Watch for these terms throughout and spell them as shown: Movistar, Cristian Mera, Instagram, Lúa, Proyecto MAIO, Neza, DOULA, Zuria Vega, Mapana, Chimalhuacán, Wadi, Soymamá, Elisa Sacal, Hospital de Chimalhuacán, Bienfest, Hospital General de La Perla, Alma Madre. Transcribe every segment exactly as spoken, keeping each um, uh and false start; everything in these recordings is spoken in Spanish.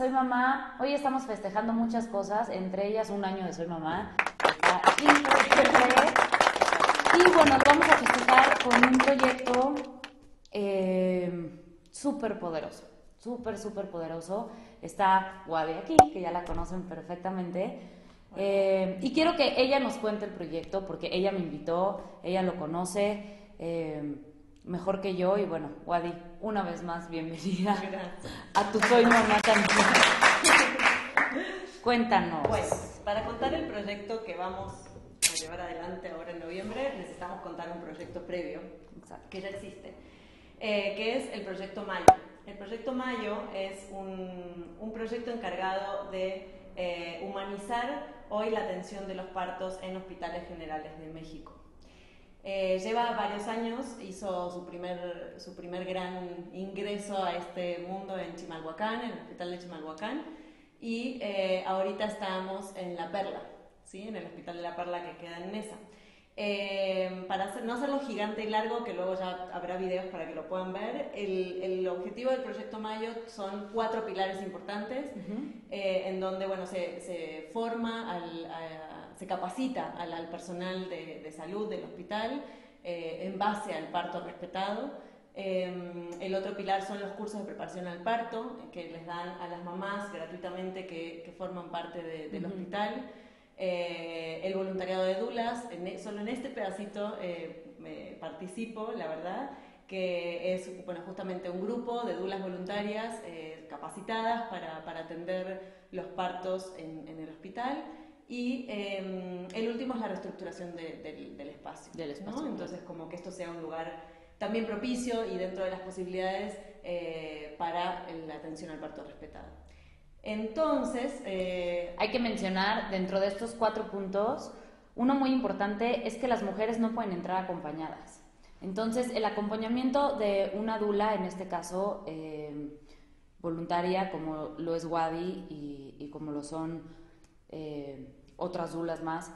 Soy Mamá, hoy estamos festejando muchas cosas, entre ellas un año de Soy Mamá. Y bueno, vamos a festejar con un proyecto eh, súper poderoso, súper, súper poderoso. Está Wadi aquí, que ya la conocen perfectamente. Eh, y quiero que ella nos cuente el proyecto, porque ella me invitó, ella lo conoce eh, mejor que yo. Y bueno, Wadi, una vez más, bienvenida. Gracias. A tu Soy Mamá también. Cuéntanos. Pues, para contar el proyecto que vamos a llevar adelante ahora en noviembre, necesitamos contar un proyecto previo. Exacto. Que ya existe, eh, que es el Proyecto MAIO. El Proyecto MAIO es un, un proyecto encargado de eh, humanizar hoy la atención de los partos en hospitales generales de México. Eh, lleva varios años, hizo su primer, su primer gran ingreso a este mundo en Chimalhuacán, en el Hospital de Chimalhuacán, y eh, ahorita estamos en La Perla, ¿sí? En el Hospital de La Perla, que queda en Neza. Eh, para hacer, no hacerlo gigante y largo, que luego ya habrá videos para que lo puedan ver, el, el objetivo del Proyecto MAIO son cuatro pilares importantes, uh-huh. eh, en donde bueno, se, se forma, al, a, se capacita al, al personal de, de salud del hospital eh, en base al parto respetado. Eh, el otro pilar son los cursos de preparación al parto, que les dan a las mamás gratuitamente que, que forman parte de, del uh-huh. hospital. Eh, el voluntariado de doulas, en, solo en este pedacito eh, me participo, la verdad, que es bueno, justamente un grupo de doulas voluntarias eh, capacitadas para, para atender los partos en, en el hospital. Y eh, el último es la reestructuración de, del, del espacio, del espacio, ¿no? Entonces, como que esto sea un lugar también propicio y dentro de las posibilidades eh, para la atención al parto respetado. Entonces, eh... hay que mencionar dentro de estos cuatro puntos, uno muy importante es que las mujeres no pueden entrar acompañadas. Entonces, el acompañamiento de una doula, en este caso eh, voluntaria, como lo es Wadi y, y como lo son eh, otras doulas más,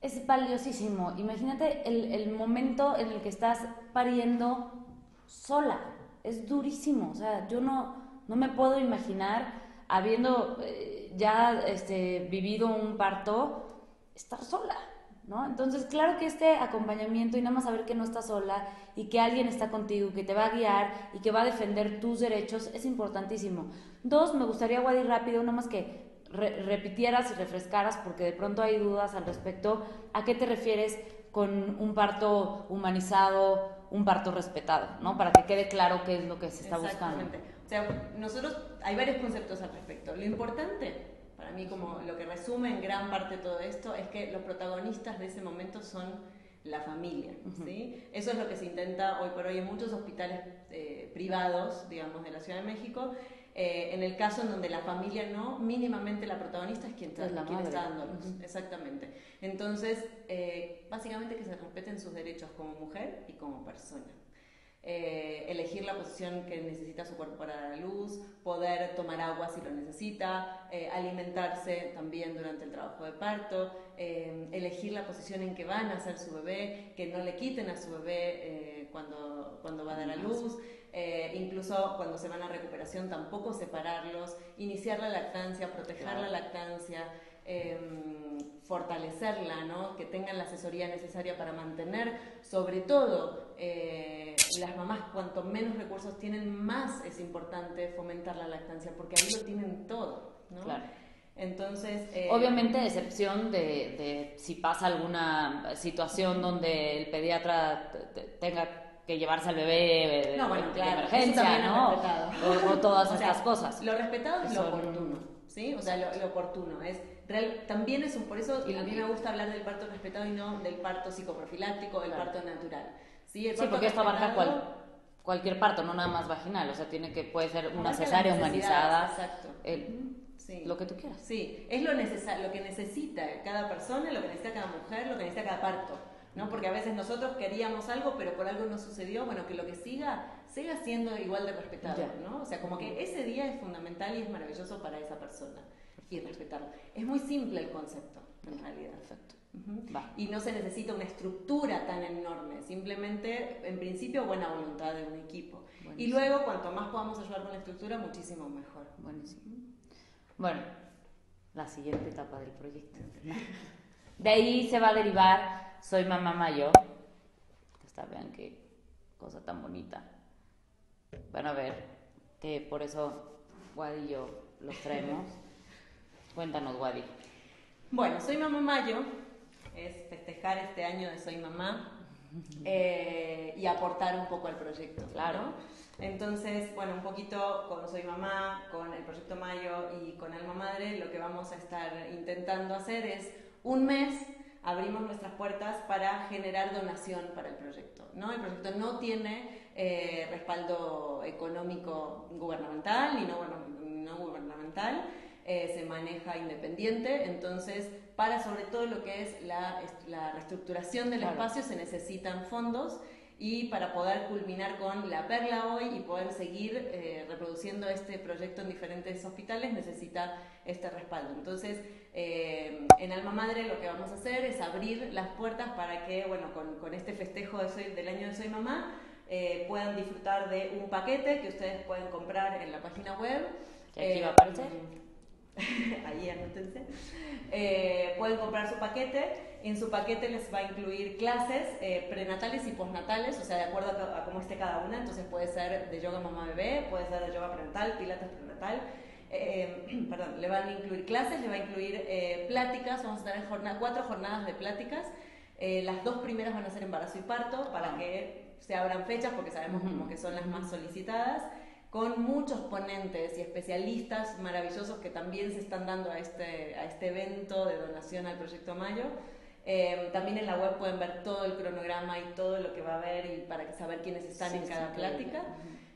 es valiosísimo. Imagínate el, el momento en el que estás pariendo sola, es durísimo. O sea, yo no, no me puedo imaginar, habiendo eh, ya este, vivido un parto, estar sola, ¿no? Entonces, claro que este acompañamiento y nada más saber que no estás sola y que alguien está contigo, que te va a guiar y que va a defender tus derechos es importantísimo. Dos, me gustaría, Wadi, rápido, nada más que re repitieras y refrescaras, porque de pronto hay dudas al respecto, ¿a qué te refieres con un parto humanizado, un parto respetado, ¿no? Para que quede claro qué es lo que se está buscando. Exactamente. O sea, nosotros, hay varios conceptos al respecto. Lo importante, para mí, como lo que resume en gran parte todo esto, es que los protagonistas de ese momento son la familia, ¿sí? Uh-huh. Eso es lo que se intenta hoy por hoy en muchos hospitales eh, privados, digamos, de la Ciudad de México. Eh, en el caso en donde la familia no, mínimamente la protagonista es quien, es la quien está dándolos. Uh-huh. Exactamente. Entonces, eh, básicamente que se respeten sus derechos como mujer y como persona. Eh, elegir la posición que necesita su cuerpo para dar a luz, poder tomar agua si lo necesita, eh, alimentarse también durante el trabajo de parto, eh, elegir la posición en que va a nacer su bebé, que no le quiten a su bebé eh, cuando, cuando va a dar a luz, eh, incluso cuando se van a recuperación tampoco separarlos, iniciar la lactancia, proteger claro. la lactancia, eh, fortalecerla, ¿no? Que tengan la asesoría necesaria para mantener, sobre todo eh, las mamás, cuanto menos recursos tienen, más es importante fomentar la lactancia, porque ahí lo tienen todo, ¿no? Claro. Entonces, eh, obviamente, excepción de, de si pasa alguna situación donde el pediatra tenga que llevarse al bebé no, bueno, de claro, emergencia, ¿no? O, o todas o estas sea, cosas. Lo respetado es lo oportuno, ¿sí? O sea, lo, lo oportuno es real, también es un, por eso y a mí me gusta hablar del parto respetado y no del parto psicoprofiláctico, del claro. parto natural. Sí, el sí parto porque esto abarca cual, cualquier parto, no nada más vaginal, o sea, tiene que puede ser una cesárea humanizada, exacto. El, sí. Lo que tú quieras. Sí, es lo necesario, lo que necesita cada persona, lo que necesita cada mujer, lo que necesita cada parto. ¿No? Porque a veces nosotros queríamos algo, pero por algo no sucedió, bueno, que lo que siga, siga siendo igual de respetado, ¿no? O sea, como que ese día es fundamental y es maravilloso para esa persona, y respetarlo. Es muy simple el concepto, en ya, realidad. Perfecto. Uh-huh. Va. Y no se necesita una estructura tan enorme, simplemente, en principio, buena voluntad de un equipo. Buenísimo. Y luego, cuanto más podamos ayudar con la estructura, muchísimo mejor. Buenísimo. Uh-huh. Bueno, la siguiente etapa del proyecto. De ahí se va a derivar Soy Mamá Mayor. Hasta vean qué cosa tan bonita. Van a ver que por eso Wadi y yo los traemos. Cuéntanos, Wadi. Bueno, Soy Mamá Mayo es festejar este año de Soy Mamá eh, y aportar un poco al proyecto, claro. Entonces, bueno, un poquito con Soy Mamá, con el Proyecto Mayo y con Alma Madre, lo que vamos a estar intentando hacer es un mes abrimos nuestras puertas para generar donación para el proyecto, ¿no? El proyecto no tiene eh, respaldo económico gubernamental ni no, no gubernamental, eh, se maneja independiente, entonces para sobre todo lo que es la, la reestructuración del claro. espacio se necesitan fondos y para poder culminar con La Perla hoy y poder seguir eh, reproduciendo este proyecto en diferentes hospitales necesita este respaldo. Entonces, eh, en Alma Madre lo que vamos a hacer es abrir las puertas para que, bueno, con, con este festejo de soy, del año de Soy Mamá eh, puedan disfrutar de un paquete que ustedes pueden comprar en la página web. ¿Y aquí eh, va a aparecer? Ahí anótense. Eh, pueden comprar su paquete. En su paquete les va a incluir clases eh, prenatales y posnatales, o sea, de acuerdo a, a cómo esté cada una. Entonces puede ser de yoga mamá bebé, puede ser de yoga prenatal, pilates prenatal. Eh, perdón, le van a incluir clases, le va a incluir eh, pláticas. Vamos a tener jornada, cuatro jornadas de pláticas. Eh, las dos primeras van a ser embarazo y parto para ah. que se abran fechas, porque sabemos como que son las más solicitadas, con muchos ponentes y especialistas maravillosos que también se están dando a este, a este evento de donación al Proyecto Mayo. Eh, también en la web pueden ver todo el cronograma y todo lo que va a haber y para saber quiénes están sí, en cada sí, plática.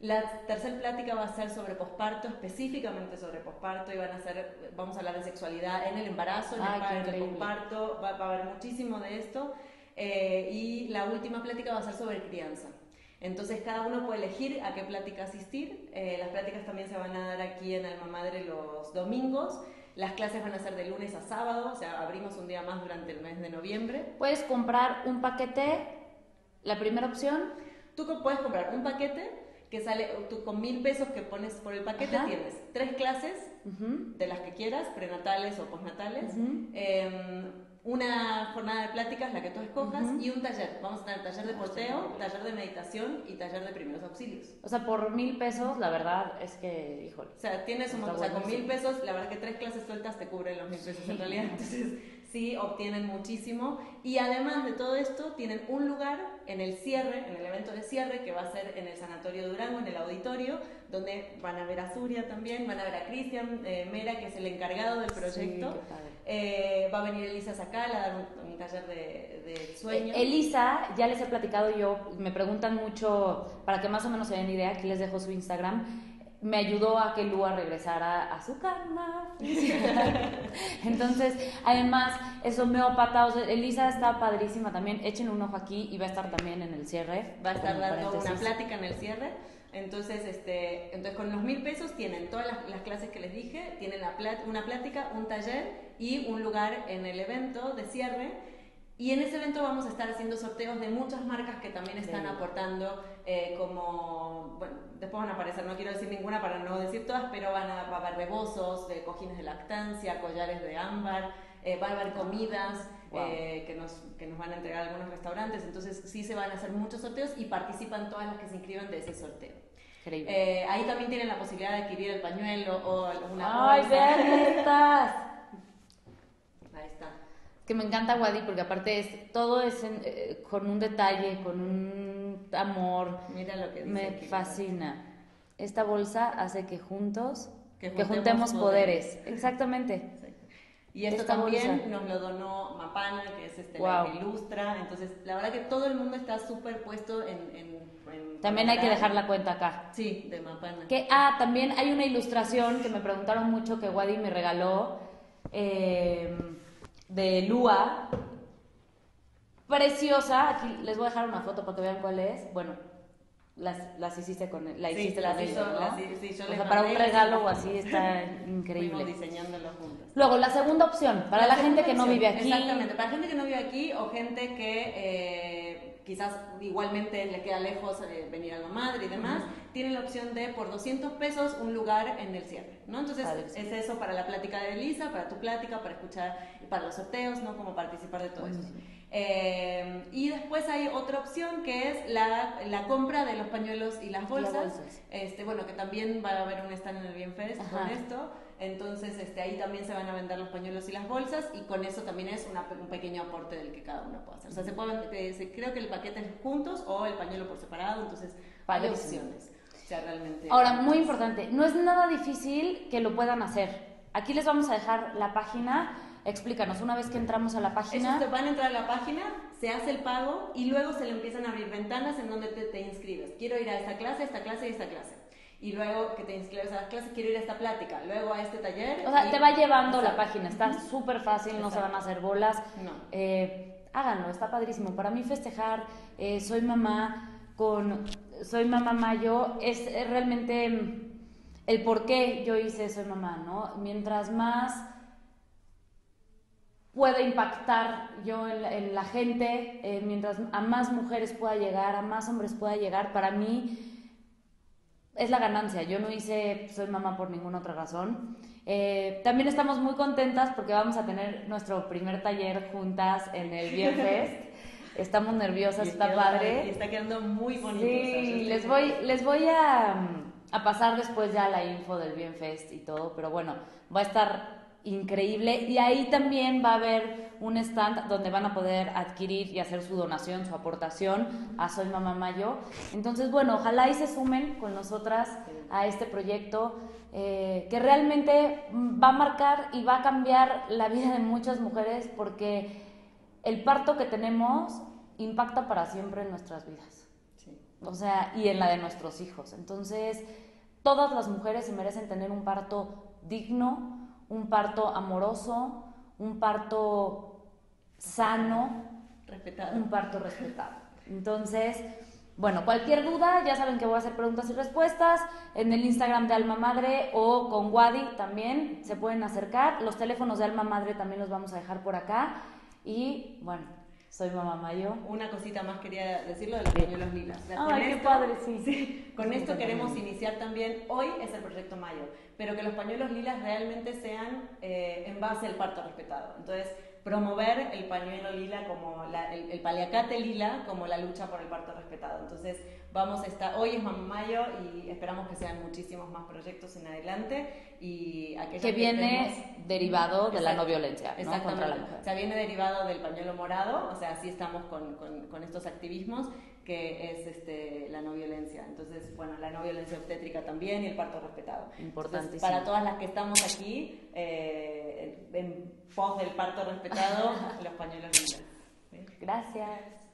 La tercera plática va a ser sobre posparto, específicamente sobre posparto, y van a ser, vamos a hablar de sexualidad en el embarazo, Ay, en el posparto, va, va a haber muchísimo de esto. Eh, y la última plática va a ser sobre crianza. Entonces cada uno puede elegir a qué plática asistir. Eh, las pláticas también se van a dar aquí en Alma Madre los domingos. Las clases van a ser de lunes a sábado, o sea, abrimos un día más durante el mes de noviembre. Puedes comprar un paquete, la primera opción. Tú puedes comprar un paquete que sale, tú con mil pesos que pones por el paquete Ajá. tienes tres clases, uh-huh. de las que quieras, prenatales o postnatales, uh-huh. eh, una jornada de pláticas, la que tú escojas, uh-huh. y un taller. Vamos a tener taller de porteo, taller de meditación y taller de primeros auxilios. O sea, por mil pesos, la verdad es que, híjole. O sea, tienes un montón, o sea, con mil pesos, la verdad que tres clases sueltas te cubren los mil pesos sí. en realidad. Entonces, sí, obtienen muchísimo. Y además de todo esto, tienen un lugar en el cierre, en el evento de cierre, que va a ser en el Sanatorio Durango, en el auditorio, donde van a ver a Zuria también, van a ver a Cristian eh, Mera, que es el encargado del proyecto. Sí, eh, va a venir Elisa Sacal a dar un, un taller de, de sueño. Eh, Elisa, ya les he platicado yo, me preguntan mucho, para que más o menos se den idea, aquí les dejo su Instagram. Me ayudó a que Lúa regresara a su karma. Entonces, además, es homeópata. O sea, Elisa está padrísima también. Échenle un ojo aquí y va a estar también en el cierre. Va a estar dando paréntesis. Una plática en el cierre. Entonces, este, entonces con los mil pesos tienen todas las, las clases que les dije, tienen la plat, una plática, un taller y un lugar en el evento de cierre. Y en ese evento vamos a estar haciendo sorteos de muchas marcas que también están sí. aportando eh, como... Bueno, después van a aparecer, no quiero decir ninguna para no decir todas, pero van a, va a haber rebozos, de cojines de lactancia, collares de ámbar, eh, va a haber comidas wow. eh, que, nos, que nos van a entregar algunos restaurantes. Entonces sí se van a hacer muchos sorteos y participan todas las que se inscriban de ese sorteo. Eh, ahí también tienen la posibilidad de adquirir el pañuelo o una ¡Ay, bolsa. Vean estas! Ahí está. Que me encanta Wadi, porque aparte es, todo es en, eh, con un detalle, con un amor. Mira lo que dice. Me aquí. Fascina. Esta bolsa hace que juntos, que juntemos, que juntemos poderes. poderes. Exactamente. Sí. Y esto Esta también bolsa. Nos lo donó Mapana, que es este, wow. la que ilustra. Entonces, la verdad que todo el mundo está súper puesto en... en También hay que dejar la cuenta acá. Sí, de Mapana. Que, ah, también hay una ilustración que me preguntaron mucho que Wadi me regaló. Eh... de Lúa, preciosa. Aquí les voy a dejar una foto para que vean cuál es. Bueno, las, las hiciste con él, la sí, hiciste las hizo, ¿no? las, sí, yo o sea, para un regalo o así está increíble. Diseñándolo juntas. Luego, la segunda opción, para la, la gente que opción, no vive aquí. Exactamente, para gente que no vive aquí o gente que eh, quizás igualmente le queda lejos eh, venir a la madre y demás, uh-huh. tienen la opción de por doscientos pesos un lugar en el cierre, ¿no? Entonces vale, es sí. eso para la plática de Elisa, para tu plática, para escuchar, para los sorteos, ¿no? Como participar de todo uh-huh. eso. Eh, y después hay otra opción que es la, la compra de los pañuelos y las bolsas. Las bolsas. Este, bueno, que también va a haber un stand en el Bienfest Ajá. con esto. Entonces este, ahí también se van a vender los pañuelos y las bolsas, y con eso también es una, un pequeño aporte del que cada uno puede hacer. O sea, se puede, se, creo que el paquete es juntos o el pañuelo por separado, entonces hay opciones. O sea, realmente ahora, muy importante, no es nada difícil que lo puedan hacer. Aquí les vamos a dejar la página. Explícanos, una vez que entramos a la página... Ellos te van a entrar a la página, se hace el pago y luego se le empiezan a abrir ventanas en donde te, te inscribes. Quiero ir a esta clase, esta clase y esta clase. Y luego que te inscribes a la clase, quiero ir a esta plática, luego a este taller... O sea, y... te va llevando Exacto. la página, está uh-huh. súper fácil, Exacto. no se van a hacer bolas. No. Eh, háganlo, está padrísimo. Para mí festejar, eh, soy mamá con... Soy mamá Mayo, es, es realmente el por qué yo hice Soy Mamá, ¿no? Mientras más... puede impactar yo en, en la gente, eh, mientras a más mujeres pueda llegar, a más hombres pueda llegar, para mí es la ganancia. Yo no hice Soy Mamá por ninguna otra razón. Eh, también estamos muy contentas porque vamos a tener nuestro primer taller juntas en el Bienfest. Estamos nerviosas, y está quedando, padre. Y está quedando muy bonito. Sí, les voy, les voy a, a pasar después ya la info del Bienfest y todo, pero bueno, va a estar... increíble, y ahí también va a haber un stand donde van a poder adquirir y hacer su donación, su aportación a Soy Mamá Mayo. Entonces, bueno, ojalá y se sumen con nosotras a este proyecto eh, que realmente va a marcar y va a cambiar la vida de muchas mujeres, porque el parto que tenemos impacta para siempre en nuestras vidas, sí. o sea, y en la de nuestros hijos. Entonces, todas las mujeres se merecen tener un parto digno, un parto amoroso, un parto sano, respetado. Un parto respetado. Entonces, bueno, cualquier duda, ya saben que voy a hacer preguntas y respuestas en el Instagram de Alma Madre o con Wadi también se pueden acercar. Los teléfonos de Alma Madre también los vamos a dejar por acá. Y bueno, Soy Mamá Mayo. Una cosita más quería decirlo de los pañuelos lilas. O sea, Ay, qué esto, padre, sí. sí con sí, esto queremos también. Iniciar también, hoy es el Proyecto Mayo, pero que los pañuelos lilas realmente sean eh, en base al parto respetado. Entonces, promover el pañuelo lila como, la, el, el paliacate lila como la lucha por el parto respetado. Entonces, vamos a estar, hoy es Mamá Mayo y esperamos que sean muchísimos más proyectos en adelante. Y aquellos que viene que tenemos, derivado de la no violencia, ¿no? Contra la mujer. O sea, viene derivado del pañuelo morado, o sea, así estamos con, con, con estos activismos, que es este, la no violencia. Entonces, bueno, la no violencia obstétrica también y el parto respetado. Importantísimo. Entonces, para todas las que estamos aquí, eh, en pos del parto respetado, los pañuelos lilas. ¿Sí? Gracias.